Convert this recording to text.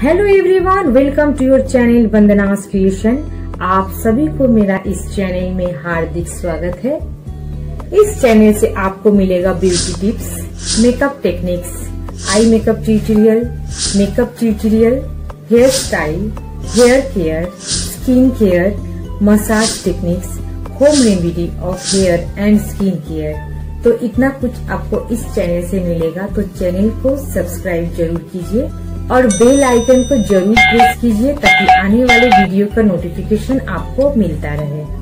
Hello everyone, welcome to your channel Bandana's creation. आप सभी को मेरा इस चैनल में हार्दिक स्वागत है। इस चैनल से आपको मिलेगा beauty tips, makeup techniques, eye makeup tutorial, hair style, hair care, skin care, massage techniques, home remedy of hair and skin care. तो इतना कुछ आपको इस चैनल से मिलेगा। तो चैनल को सब्सक्राइब जरूर कीजिए और बेल आइकन को जरूर प्रेस कीजिए ताकि आने वाले वीडियो का नोटिफिकेशन आपको मिलता रहे।